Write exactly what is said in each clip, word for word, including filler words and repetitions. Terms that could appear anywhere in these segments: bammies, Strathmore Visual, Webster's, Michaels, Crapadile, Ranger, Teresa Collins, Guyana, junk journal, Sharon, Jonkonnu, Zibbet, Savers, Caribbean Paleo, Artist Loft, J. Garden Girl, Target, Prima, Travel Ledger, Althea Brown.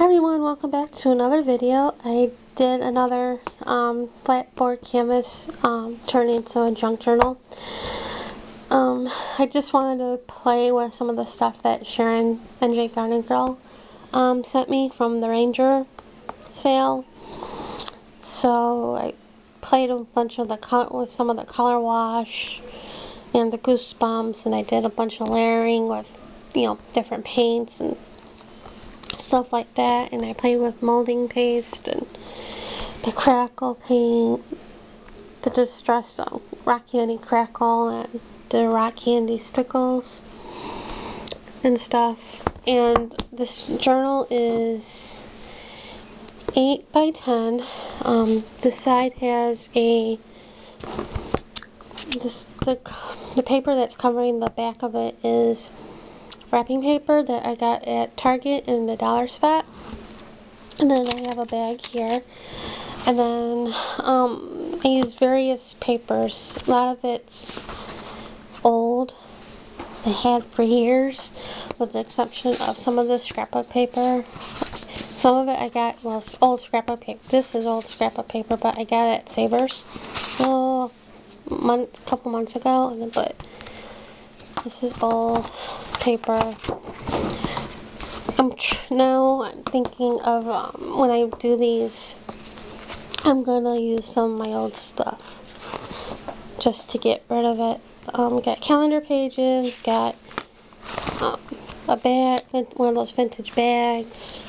Hi everyone, welcome back to another video. I did another um, flatboard canvas um, turned into a junk journal. Um, I just wanted to play with some of the stuff that Sharon and J. Garden Girl um, sent me from the Ranger sale. So I played a bunch of the with some of the color wash and the goosebumps, and I did a bunch of layering with, you know, different paints and stuff like that, and I played with molding paste and the crackle paint, the distressed um, rock candy crackle and the rock candy stickles and stuff. And this journal is eight by ten. Um, the side has a this the, the paper that's covering the back of it is wrapping paper that I got at Target in the dollar spot. And then I have a bag here. And then um, I use various papers. A lot of it's old. They had for years, with the exception of some of the scrapbook paper. Some of it I got, well, old scrapbook paper. This is old scrapbook paper, but I got it at Savers oh, month, a couple months ago. And then, but this is old paper. I'm tr now I'm thinking of um, when I do these, I'm gonna use some of my old stuff just to get rid of it. Um, got calendar pages, got um, a bag, one of those vintage bags.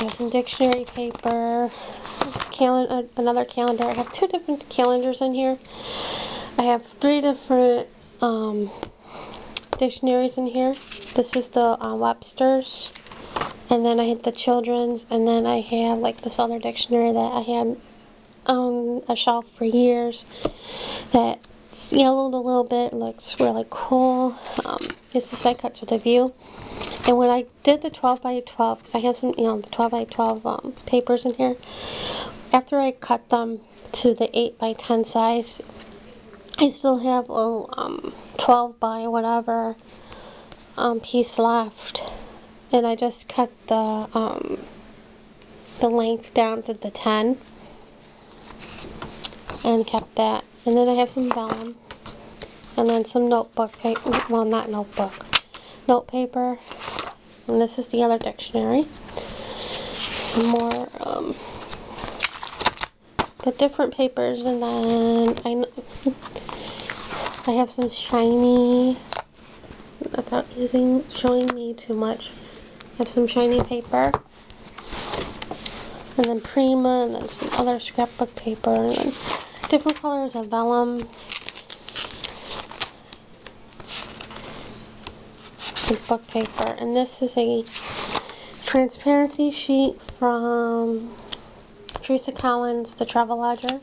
There's some dictionary paper, calendar, another calendar. I have two different calendars in here. I have three different um, dictionaries in here. This is the uh, Webster's, and then I had the children's, and then I have like this other dictionary that I had on a shelf for years that's yellowed a little bit and looks really cool. Um, it's the side cuts with a view. And when I did the twelve by twelve, because I have some, you know, the twelve by twelve um, papers in here, after I cut them to the eight by ten size, I still have a um, twelve by whatever um, piece left, and I just cut the um, the length down to the ten and kept that. And then I have some vellum, and then some notebook paper. Well, not notebook, note paper. And this is the other dictionary. Some more, um, but different papers. And then I know. I have some shiny, without using, showing me too much, I have some shiny paper, and then Prima, and then some other scrapbook paper, and then different colors of vellum, some book paper. And this is a transparency sheet from Teresa Collins, the Travel Ledger.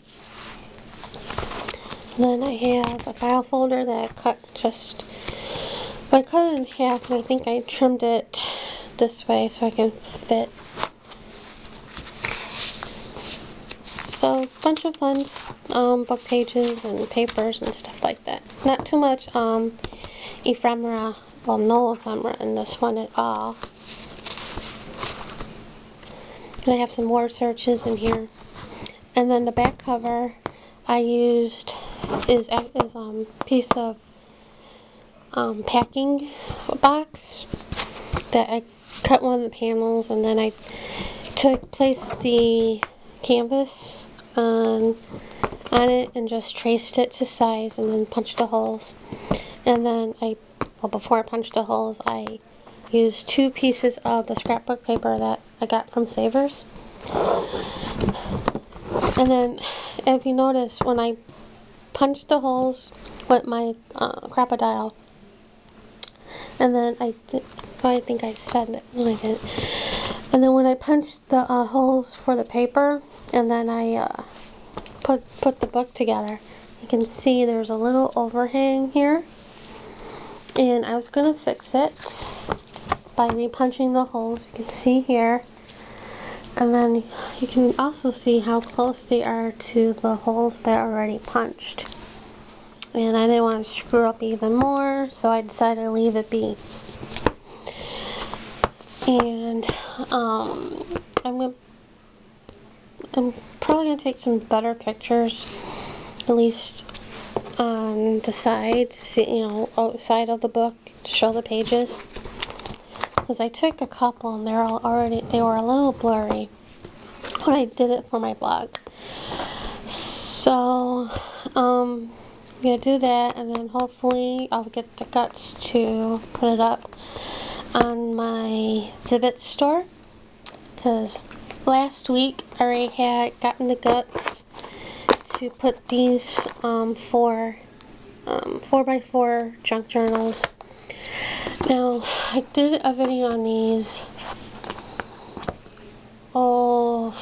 Then I have a file folder that I cut just, I cut it in half, and I think I trimmed it this way so I can fit. So a bunch of fun um, book pages and papers and stuff like that. Not too much um, ephemera, well, no ephemera in this one at all. And I have some word searches in here. And then the back cover I used is a is, um, piece of um, packing box that I cut one of the panels, and then I took placed the canvas on, on it and just traced it to size and then punched the holes. And then I, well, before I punched the holes, I used two pieces of the scrapbook paper that I got from Savers. And then if you notice, when I punched the holes with my uh, Crapadile, and then I did, well, I think I said it, no I didn't, and then when I punched the uh, holes for the paper, and then I uh, put, put the book together, you can see there's a little overhang here, and I was going to fix it by re-punching the holes, you can see here. And then you can also see how close they are to the holes that are already punched. And I didn't want to screw up even more, so I decided to leave it be. and um, I'm gonna, I'm probably gonna take some better pictures, at least on the side, you know, outside of the book to show the pages, because I took a couple and they're all already they were a little blurry when I did it for my blog. So um, I'm gonna do that, and then hopefully I'll get the guts to put it up on my Zibbet store, because last week I already had gotten the guts to put these um, four um, four by four junk journals. Now I did a video on these oh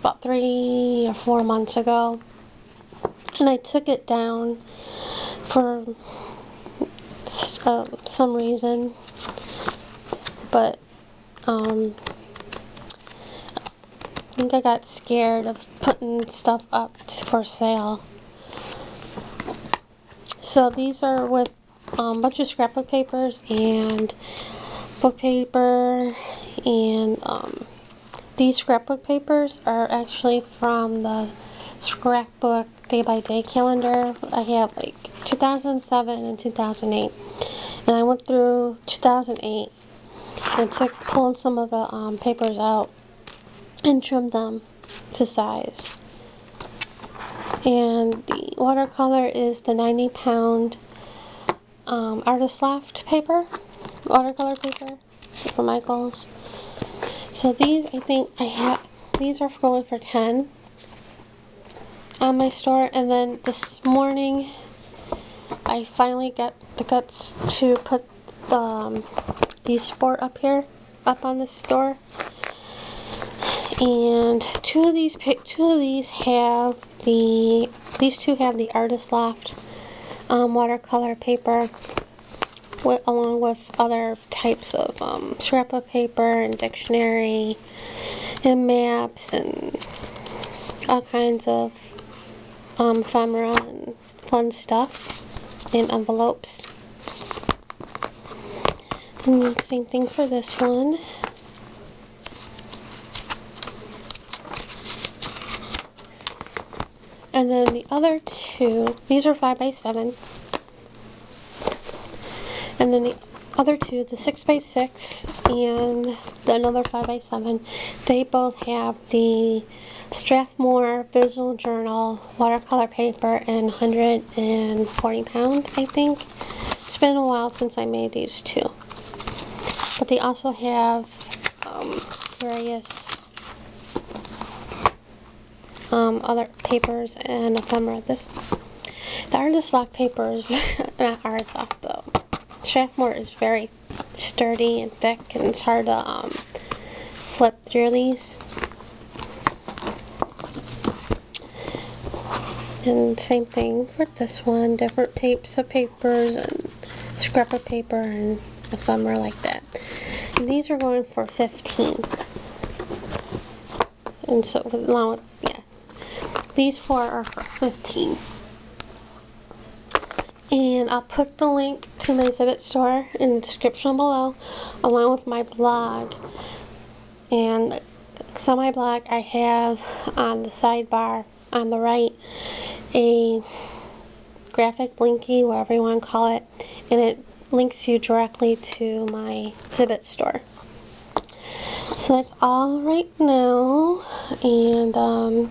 about three or four months ago, and I took it down for uh, some reason, but um, I think I got scared of putting stuff up for sale. So these are with um, a bunch of scrapbook papers and book paper, and um, these scrapbook papers are actually from the scrapbook day by day calendar. I have like two thousand seven and two thousand eight, and I went through two thousand eight and took pulled some of the um, papers out and trim them to size. And the watercolor is the ninety pound um, Artist Loft paper, watercolor paper from Michaels. So these, I think I have, these are going for ten on my store. And then this morning I finally got the guts to put um, these four up here, up on the store. And two of these two of these have the these two have the Artist Loft um, watercolor paper, with, along with other types of um, scrapbook paper and dictionary and maps and all kinds of um, ephemera and fun stuff and envelopes. And same thing for this one. And then the other two, these are five by seven. And then the other two, the six by six and the another five by seven, they both have the Strathmore Visual Journal watercolor paper in one hundred forty pound, I think. It's been a while since I made these two. But they also have um, various Um, other papers and ephemera. This, the Artist Loft paper is not Artist Loft though. Strathmore is very sturdy and thick, and it's hard to um, flip through these. And same thing for this one. Different types of papers and scrap of paper and ephemera like that. And these are going for fifteen. And so along with these four are for fifteen. And I'll put the link to my Zibbet store in the description below, along with my blog. And so my blog, I have on the sidebar on the right a graphic blinky, whatever you want to call it, and it links you directly to my Zibbet store. So that's all right now, and um,